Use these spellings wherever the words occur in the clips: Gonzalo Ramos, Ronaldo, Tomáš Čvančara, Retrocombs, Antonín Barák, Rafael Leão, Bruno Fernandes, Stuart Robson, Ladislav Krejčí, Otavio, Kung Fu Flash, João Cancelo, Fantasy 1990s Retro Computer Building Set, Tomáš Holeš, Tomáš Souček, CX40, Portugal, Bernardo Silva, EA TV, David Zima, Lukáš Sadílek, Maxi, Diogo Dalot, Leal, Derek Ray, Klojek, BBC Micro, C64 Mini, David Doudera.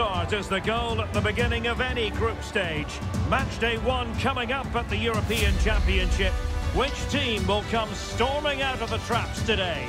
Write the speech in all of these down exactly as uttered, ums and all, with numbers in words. start is the goal at the beginning of any group stage. Match day one coming up at the European Championship. Which team will come storming out of the traps today?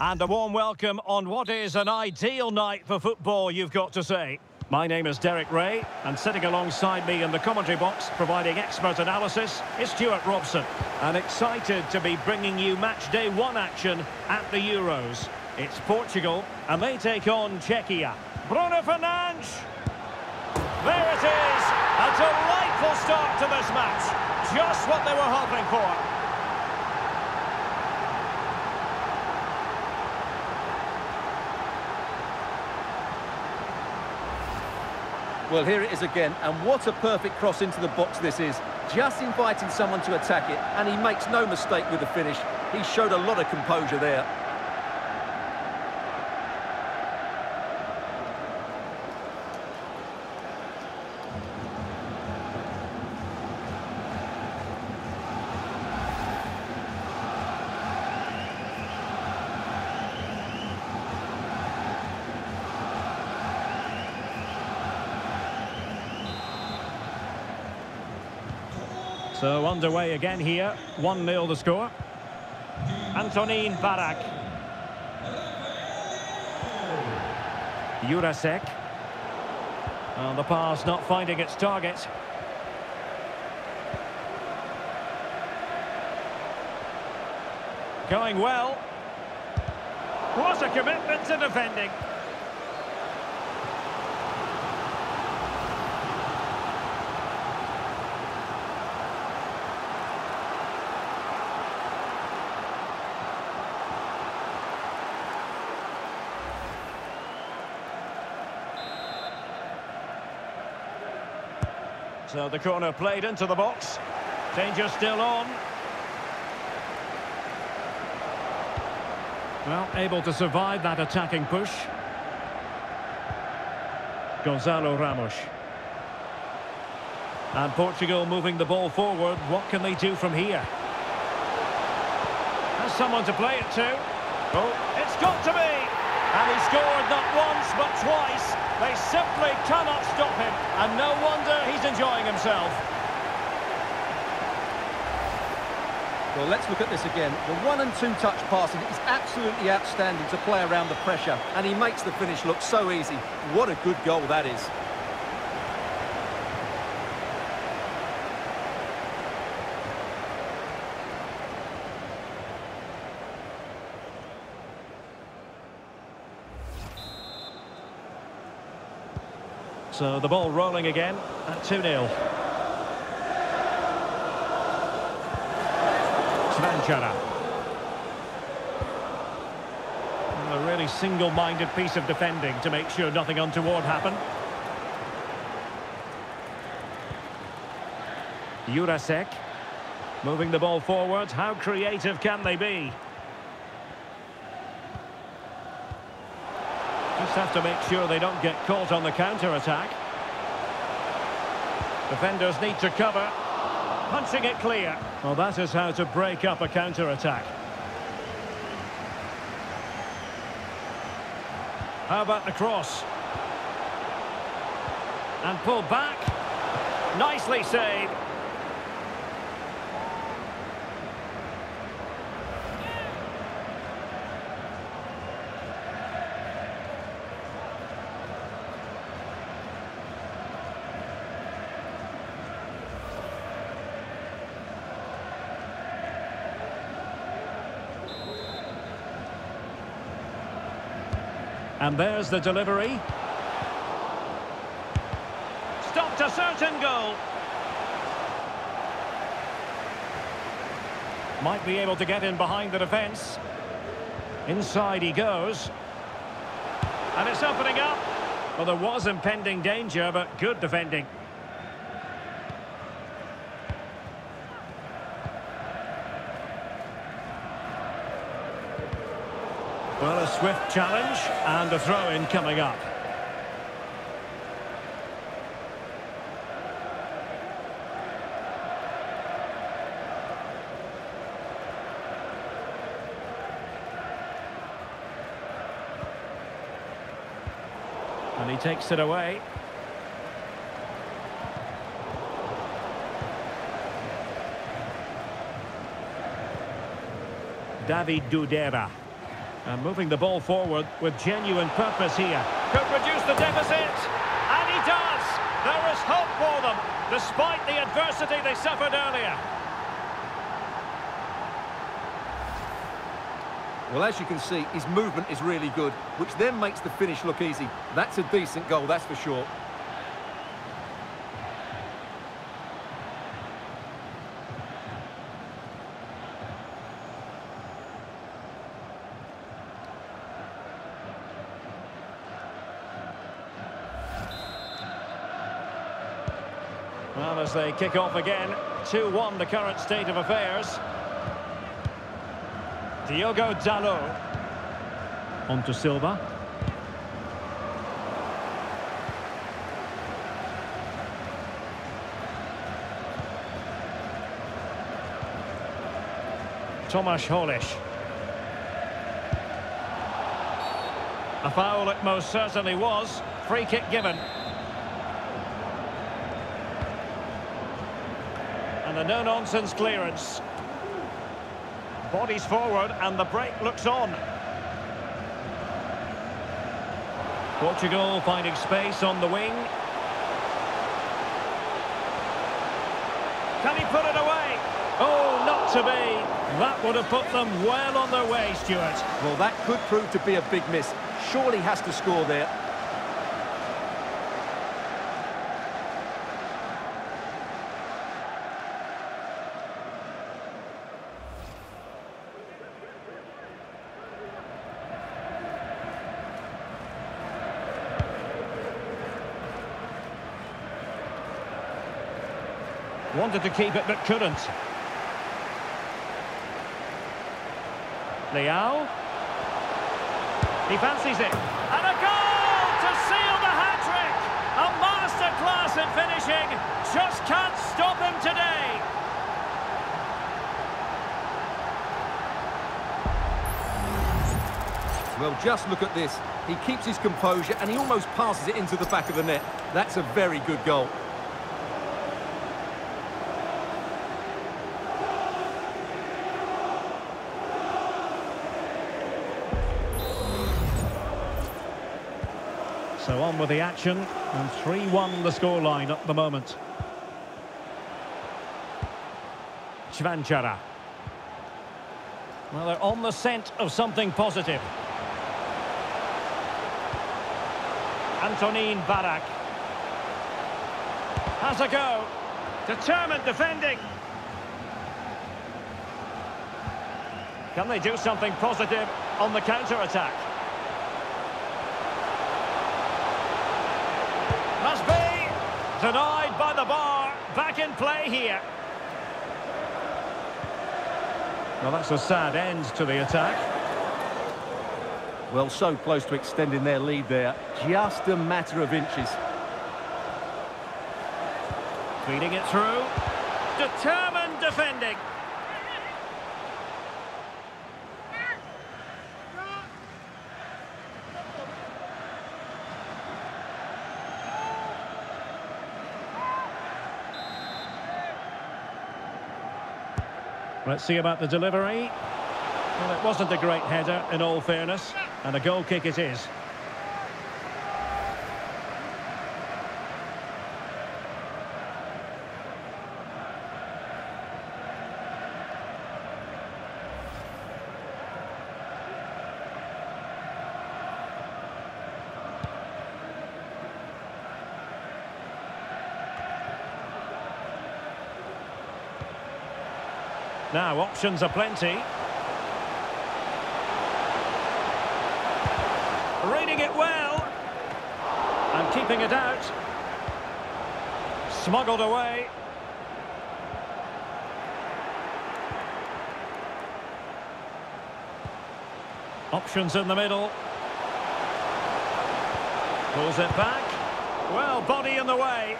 And a warm welcome on what is an ideal night for football, you've got to say. My name is Derek Ray, and sitting alongside me in the commentary box, providing expert analysis, is Stuart Robson. And excited to be bringing you match day one action at the Euros. It's Portugal, and they take on Czechia. Bruno Fernandes! There it is! A delightful start to this match. Just what they were hoping for. Well, here it is again, and what a perfect cross into the box this is. Just inviting someone to attack it, and he makes no mistake with the finish. He showed a lot of composure there. So underway again here, one nil the score. Antonín Barák. Jurásek. And the pass not finding its target. Going well. What a commitment to defending. So the corner played into the box. Danger still on. Well, able to survive that attacking push. Gonzalo Ramos. And Portugal moving the ball forward. What can they do from here? Has someone to play it to. Oh, it's got to be! And he scored not once, but twice. They simply cannot stop him. And no wonder he's enjoying himself. Well, let's look at this again. The one and two touch passing is absolutely outstanding to play around the pressure. And he makes the finish look so easy. What a good goal that is. So the ball rolling again at two nil. Čvančara. A really single-minded piece of defending to make sure nothing untoward happened. Jurásek moving the ball forward. How creative can they be? Just have to make sure they don't get caught on the counter-attack. Defenders need to cover. Punching it clear. Well, that is how to break up a counter-attack. How about the cross? And pull back. Nicely saved. And there's the delivery. Stopped a certain goal. Might be able to get in behind the defence. Inside he goes. And it's opening up. Well, there was impending danger, but good defending. Well, a swift challenge and a throw-in coming up. And he takes it away. David Doudera. And moving the ball forward with genuine purpose here. Could reduce the deficit. And he does. There is hope for them, despite the adversity they suffered earlier. Well, as you can see, his movement is really good, which then makes the finish look easy. That's a decent goal, that's for sure. Well, as they kick off again, two one the current state of affairs. Diogo Dalot. On to Silva. Tomáš Holeš. A foul it most certainly was. Free kick given. And a no-nonsense clearance. Bodies forward and the break looks on. Portugal finding space on the wing. Can he put it away? Oh, not to be. That would have put them well on their way, Stuart. Well, that could prove to be a big miss. Surely has to score there. Wanted to keep it, but couldn't. Leal. He fancies it. And a goal to seal the hat-trick! A masterclass in finishing. Just can't stop him today. Well, just look at this. He keeps his composure and he almost passes it into the back of the net. That's a very good goal. So on with the action, and three one the scoreline at the moment. Čvančara. Well, they're on the scent of something positive. Antonín Barák. Has a go. Determined defending. Can they do something positive on the counter-attack? Must be denied by the bar. Back in play here. Well, that's a sad end to the attack. Well, so close to extending their lead there. Just a matter of inches. Feeding it through. Determined defending. Let's see about the delivery. Well, it wasn't a great header, in all fairness, and a goal kick it is. Now, options are plenty. Reading it well. And keeping it out. Smuggled away. Options in the middle. Pulls it back. Well, body in the way.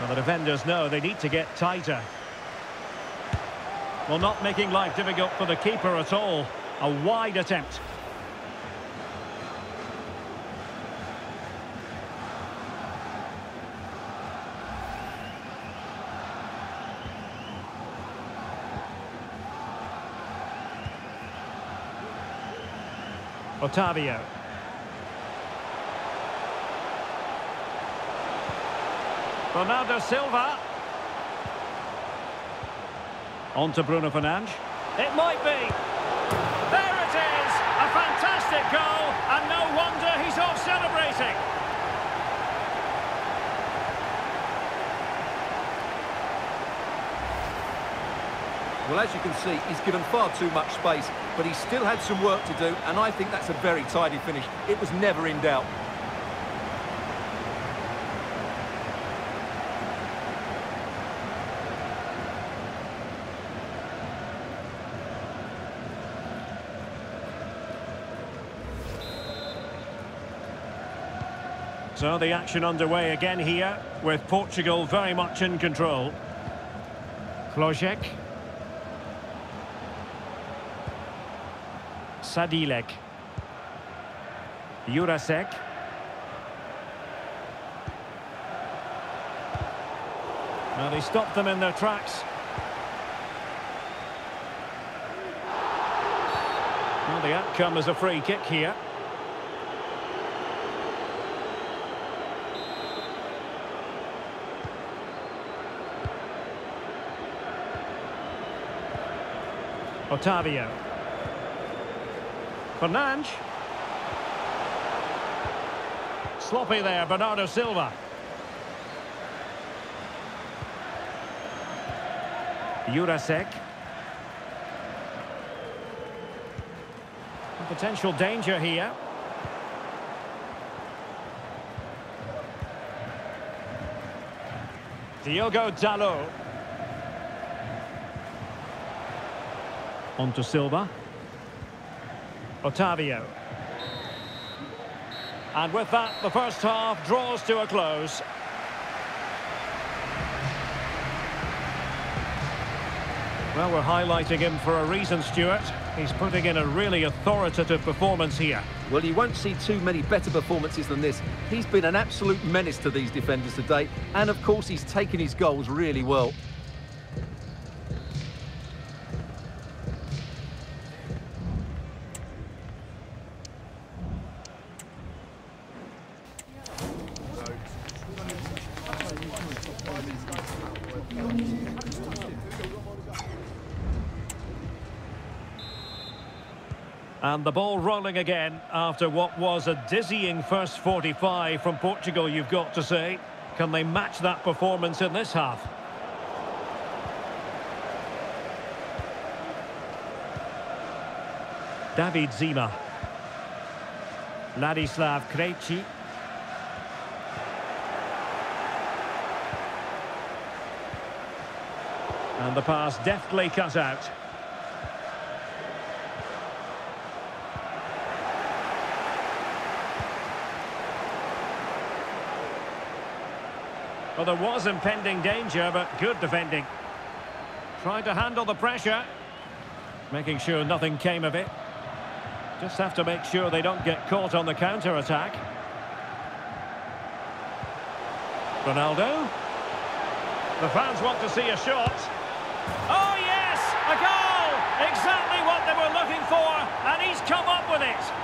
Well, the defenders know they need to get tighter. Well, not making life difficult for the keeper at all. A wide attempt. Otavio. Bernardo Silva. On to Bruno Fernandes. It might be. There it is! A fantastic goal, and no wonder he's off celebrating. Well, as you can see, he's given far too much space, but he still had some work to do, and I think that's a very tidy finish. It was never in doubt. So the action underway again here, with Portugal very much in control. Klojek. Sadílek. Jurásek. Now they stopped them in their tracks. Well, the outcome is a free kick here. Otavio. Fernandes. Sloppy there, Bernardo Silva. Jurásek. Potential danger here. Diogo Dalot. On to Silva. Otavio. And with that, the first half draws to a close. Well, we're highlighting him for a reason, Stuart. He's putting in a really authoritative performance here. Well, you won't see too many better performances than this. He's been an absolute menace to these defenders today. And, of course, he's taken his goals really well. And the ball rolling again after what was a dizzying first forty-five from Portugal, you've got to say. Can they match that performance in this half? David Zima. Ladislav Krejčí. And the pass deftly cut out. Well, there was impending danger, but good defending. Tried to handle the pressure, making sure nothing came of it. Just have to make sure they don't get caught on the counter-attack. Ronaldo. The fans want to see a shot. Oh, yes! A goal! Exactly what they were looking for, and he's come up with it.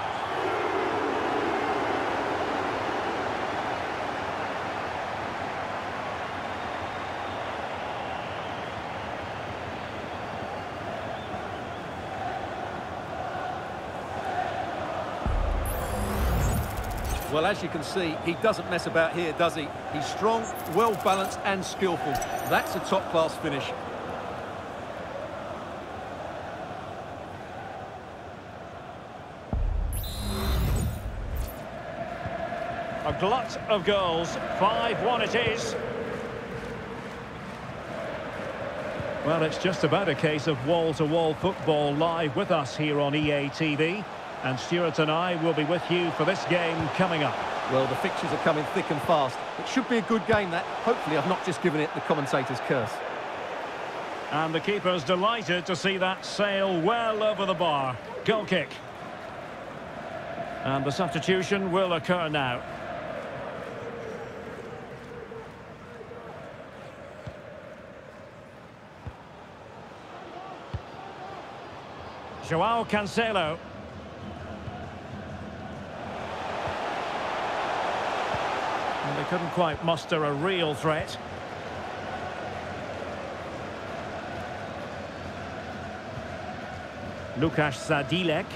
Well, as you can see, he doesn't mess about here, does he? He's strong, well-balanced and skillful. That's a top-class finish. A glut of goals. five one it is. Well, it's just about a case of wall-to-wall football live with us here on E A T V. And Stuart and I will be with you for this game coming up. Well, the fixtures are coming thick and fast. It should be a good game, that. Hopefully I've not just given it the commentator's curse. And the keeper's delighted to see that sail well over the bar. Goal kick. And the substitution will occur now. João Cancelo. and they couldn't quite muster a real threat. Lukáš Sadílek.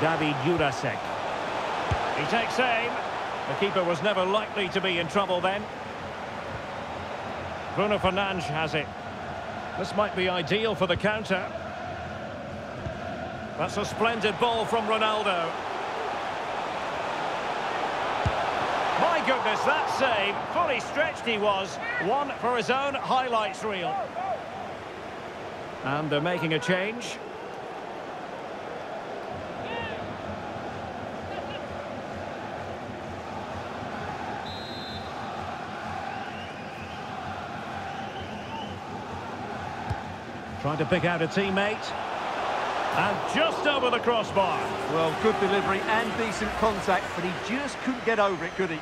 David Jurásek. He takes aim. The keeper was never likely to be in trouble then. Bruno Fernandes has it. This might be ideal for the counter. That's a splendid ball from Ronaldo. My goodness, that save. Fully stretched he was. One for his own highlights reel. And they're making a change. Trying to pick out a teammate. And just over the crossbar. Well, good delivery and decent contact, but he just couldn't get over it, could he?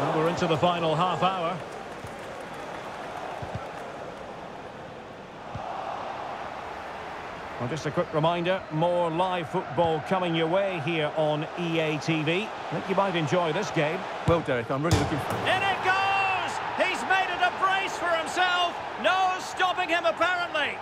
Well, we're into the final half hour. Well, just a quick reminder, more live football coming your way here on E A T V. I think you might enjoy this game. Well, Derek, I'm really looking for it. In it goes! He's made it a brace for himself. No stopping him, apparently.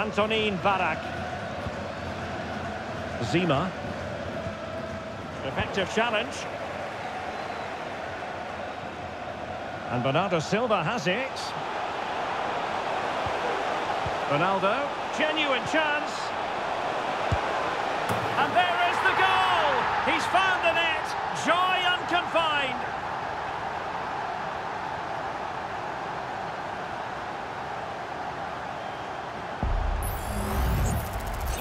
Antonín Barák. Zima. Effective challenge. And Bernardo Silva has it. Ronaldo. Genuine chance. And there is the goal. He's found the net. Joy unconfined.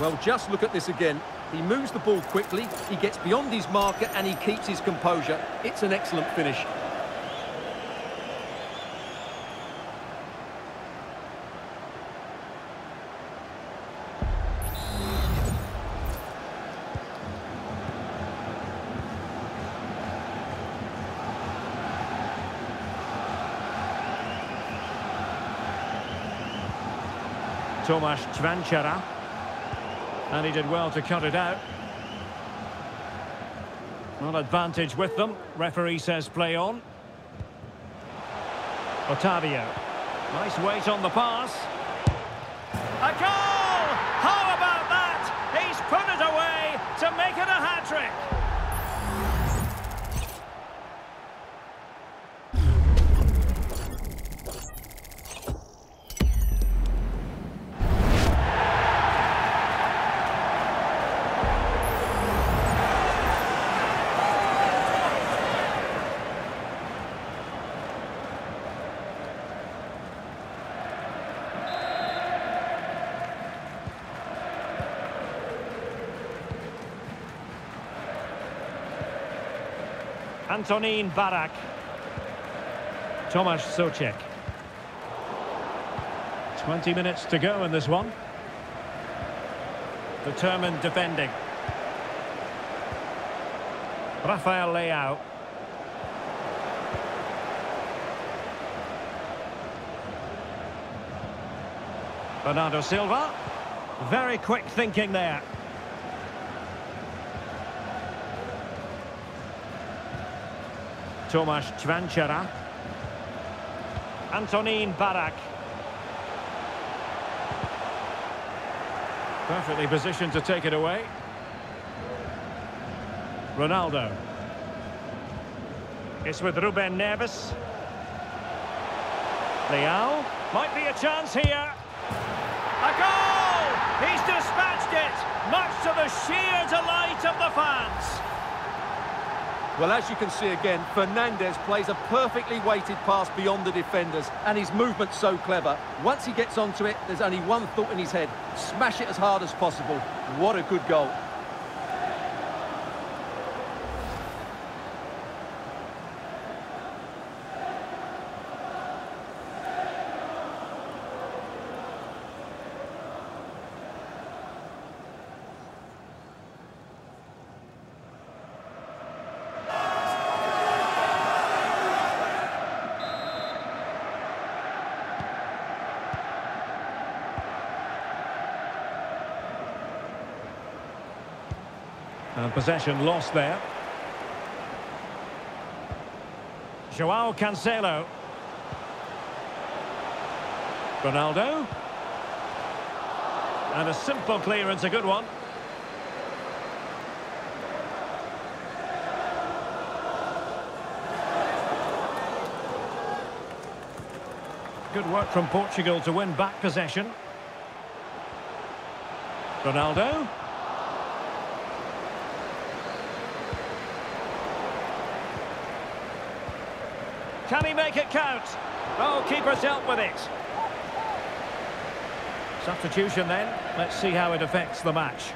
Well, just look at this again. He moves the ball quickly, he gets beyond his marker, and he keeps his composure. It's an excellent finish. Tomáš Čvančara. And he did well to cut it out. Not advantage with them. Referee says play on. Otavio. Nice weight on the pass. A goal! How about that? He's put it away to make it a hat-trick. Antonín Barák. Tomáš Souček. twenty minutes to go in this one. Determined defending. Rafael Leão. Bernardo Silva. Very quick thinking there. Tomáš Čvančara. Antonín Barák. Perfectly positioned to take it away. Ronaldo. It's with Rubén Neves. Leal. Might be a chance here. A goal! He's dispatched it, much to the sheer delight of the fans. Well, as you can see again, Fernandes plays a perfectly weighted pass beyond the defenders, and his movement's so clever. Once he gets onto it, there's only one thought in his head. Smash it as hard as possible. What a good goal. And possession lost there. João Cancelo. Ronaldo. And a simple clearance, a good one. Good work from Portugal to win back possession. Ronaldo. Can he make it count? Oh, keeper's dealt with it. Substitution then. Let's see how it affects the match.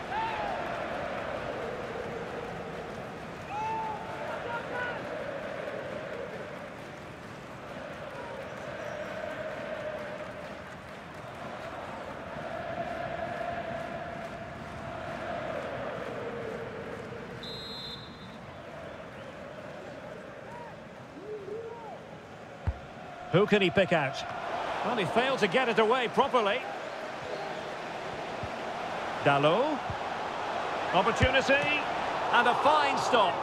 Who can he pick out? Well, he failed to get it away properly. Dalot. Opportunity. And a fine stop.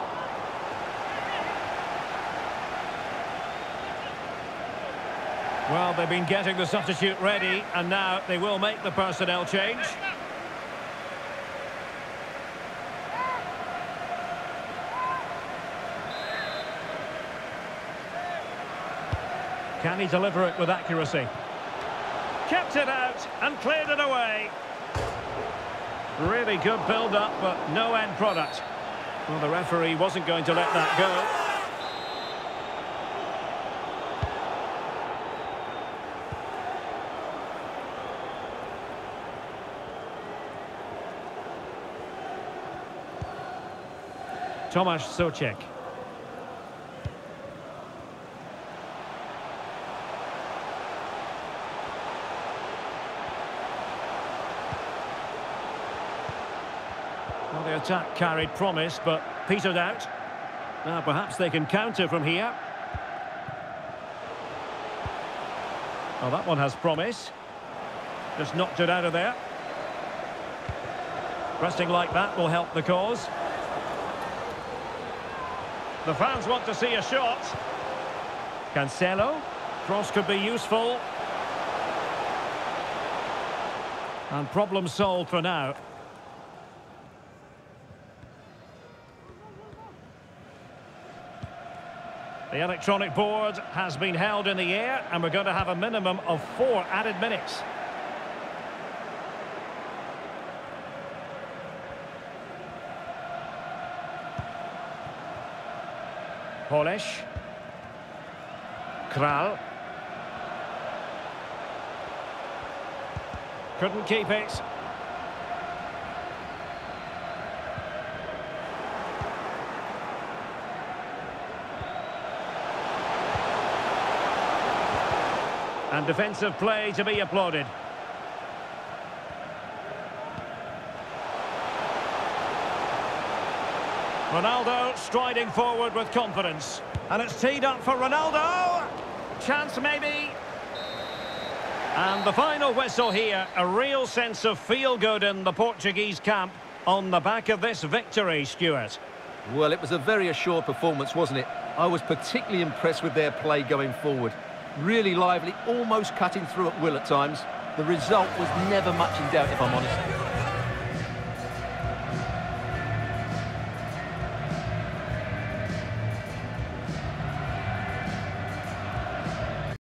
Well, they've been getting the substitute ready, and now they will make the personnel change. Can he deliver it with accuracy? Kept it out and cleared it away. Really good build-up, but no end product. Well, the referee wasn't going to let that go. Tomáš Souček. The attack carried promise, but petered out. Now perhaps they can counter from here. Well, that one has promise. Just knocked it out of there. Pressing like that will help the cause. The fans want to see a shot. Cancelo. Cross could be useful. And problem solved for now. The electronic board has been held in the air, and we're going to have a minimum of four added minutes. Holeš. Kral. Couldn't keep it. And defensive play to be applauded. Ronaldo striding forward with confidence. And it's teed up for Ronaldo. Chance maybe. And the final whistle here. A real sense of feel-good in the Portuguese camp on the back of this victory, Stuart. Well, it was a very assured performance, wasn't it? I was particularly impressed with their play going forward. Really lively, almost cutting through at will at times. The result was never much in doubt, if I'm honest.